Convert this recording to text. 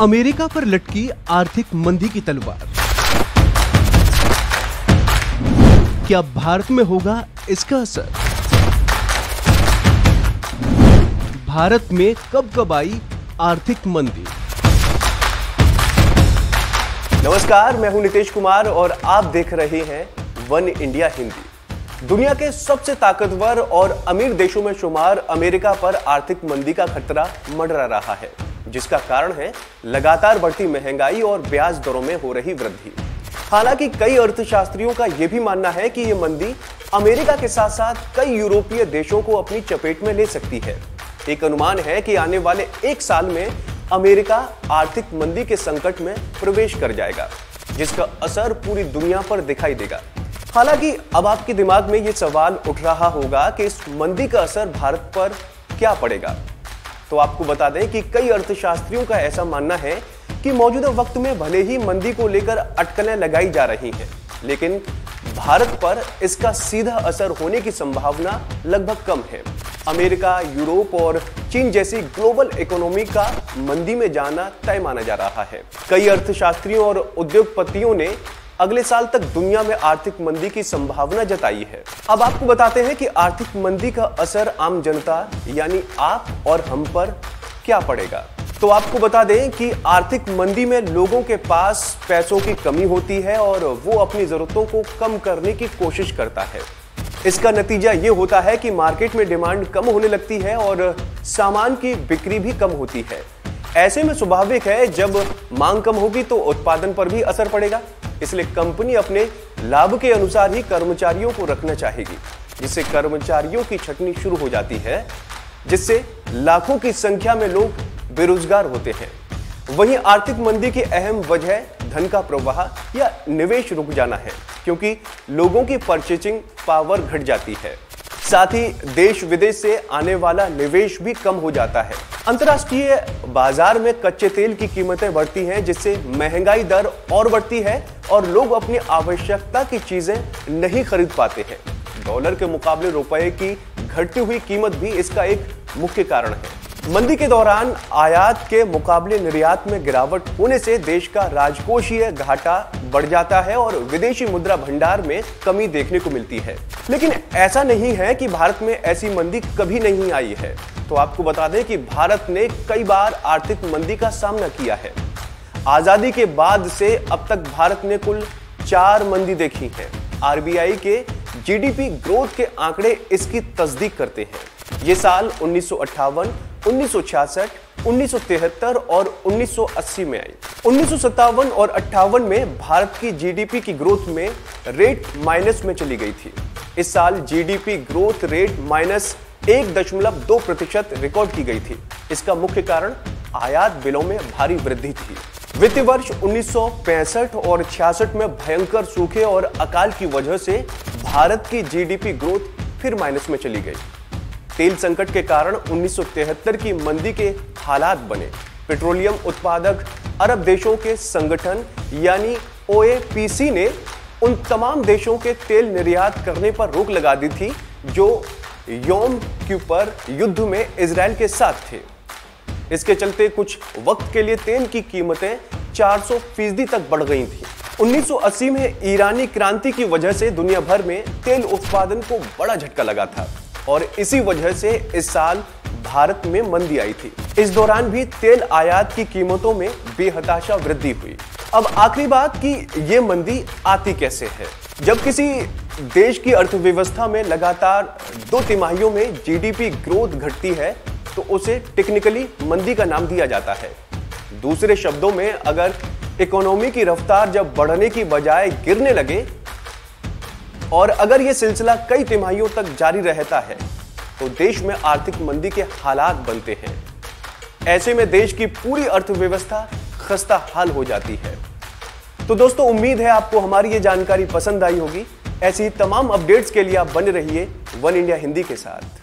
America पर लटकी आर्थिक मंदी की तलवार, क्या भारत में होगा इसका असर? भारत में कब आई आर्थिक मंदी? नमस्कार, मैं हूं नितेश कुमार और आप देख रहे हैं वन इंडिया हिंदी। दुनिया के सबसे ताकतवर और अमीर देशों में शुमार अमेरिका पर आर्थिक मंदी का खतरा मंडरा रहा है, जिसका कारण है लगातार बढ़ती महंगाई और ब्याज दरों में हो रही वृद्धि। हालांकि कई अर्थशास्त्रियों का यह भी मानना है कि यह मंदी अमेरिका के साथ साथ कई यूरोपीय देशों को अपनी चपेट में ले सकती है। एक अनुमान है कि आने वाले एक साल में अमेरिका आर्थिक मंदी के संकट में प्रवेश कर जाएगा, जिसका असर पूरी दुनिया पर दिखाई देगा। हालांकि अब आपके दिमाग में यह सवाल उठ रहा होगा कि इस मंदी का असर भारत पर क्या पड़ेगा। तो आपको बता दें कि कई अर्थशास्त्रियों का ऐसा मानना है कि मौजूदा वक्त में भले ही मंदी को लेकर अटकलें लगाई जा रही हैं, लेकिन भारत पर इसका सीधा असर होने की संभावना लगभग कम है। अमेरिका, यूरोप और चीन जैसी ग्लोबल इकोनॉमी का मंदी में जाना तय माना जा रहा है। कई अर्थशास्त्रियों और उद्योगपतियों ने अगले साल तक दुनिया में आर्थिक मंदी की संभावना जताई है। अब आपको बताते हैं कि आर्थिक मंदी का असर आम जनता यानी आप और हम पर क्या पड़ेगा। तो आपको बता दें कि आर्थिक मंदी में लोगों के पास पैसों की कमी होती है और वो अपनी जरूरतों को कम करने की कोशिश करता है। इसका नतीजा ये होता है कि मार्केट में डिमांड कम होने लगती है और सामान की बिक्री भी कम होती है। ऐसे में स्वाभाविक है, जब मांग कम होगी तो उत्पादन पर भी असर पड़ेगा। इसलिए कंपनी अपने लाभ के अनुसार ही कर्मचारियों को रखना चाहेगी, जिससे कर्मचारियों की छटनी शुरू हो जाती है, जिससे लाखों की संख्या में लोग बेरोजगार होते हैं। वहीं आर्थिक मंदी की अहम वजह धन का प्रवाह या निवेश रुक जाना है, क्योंकि लोगों की परचेजिंग पावर घट जाती है। साथ ही देश विदेश से आने वाला निवेश भी कम हो जाता है। अंतर्राष्ट्रीय बाजार में कच्चे तेल की कीमतें बढ़ती हैं, जिससे महंगाई दर और बढ़ती है और लोग अपनी आवश्यकता की चीजें नहीं खरीद पाते हैं। डॉलर के मुकाबले रुपए की घटती हुई कीमत भी इसका एक मुख्य कारण है। मंदी के दौरान आयात के मुकाबले निर्यात में गिरावट होने से देश का राजकोषीय घाटा बढ़ जाता है और विदेशी मुद्रा भंडार में कमी देखने को मिलती है। लेकिन ऐसा नहीं है कि भारत में ऐसी मंदी कभी नहीं आई है। तो आपको बता दें कि भारत ने कई बार आर्थिक मंदी का सामना किया है। आजादी के बाद से अब तक भारत ने कुल 4 मंदी देखी है। आरबीआई के जीडीपी ग्रोथ के आंकड़े इसकी तस्दीक करते हैं। ये साल 1958, 1966, 1973 और 1980 में आई। 1957 और 58 में भारत की जीडीपी की ग्रोथ में रेट माइनस में चली गई थी। इस साल जीडीपी ग्रोथ रेट -1.2% रिकॉर्ड की गई थी। इसका मुख्य कारण आयात बिलों में भारी वृद्धि थी। वित्तीय वर्ष 1965 और 66 में भयंकर सूखे और अकाल की वजह से भारत की जीडीपी ग्रोथ फिर माइनस में चली गई। तेल संकट के कारण 1973 की मंदी के हालात बने। पेट्रोलियम उत्पादक अरब देशों के संगठन यानी OAPC ने उन तमाम देशों के तेल निर्यात करने पर रोक लगा दी थी जो योम कीपर युद्ध में इजरायल के साथ थे। इसके चलते कुछ वक्त के लिए तेल की कीमतें 400% तक बढ़ गई थी। 1980 में ईरानी क्रांति की वजह से दुनिया भर में तेल उत्पादन को बड़ा झटका लगा था और इसी वजह से इस साल भारत में मंदी आई थी। इस दौरान भी तेल आयात की कीमतों में बेहताशा वृद्धि हुई। अब आखिरी बात कि ये मंदी आती कैसे है। जब किसी देश की अर्थव्यवस्था में लगातार 2 तिमाहियों में जीडीपी ग्रोथ घटती है तो उसे टेक्निकली मंदी का नाम दिया जाता है। दूसरे शब्दों में, अगर इकोनॉमी की रफ्तार जब बढ़ने की बजाय गिरने लगे और अगर यह सिलसिला कई तिमाहियों तक जारी रहता है तो देश में आर्थिक मंदी के हालात बनते हैं। ऐसे में देश की पूरी अर्थव्यवस्था खस्ता हाल हो जाती है। तो दोस्तों, उम्मीद है आपको हमारी ये जानकारी पसंद आई होगी। ऐसी तमाम अपडेट्स के लिए आप बने रहिए वन इंडिया हिंदी के साथ।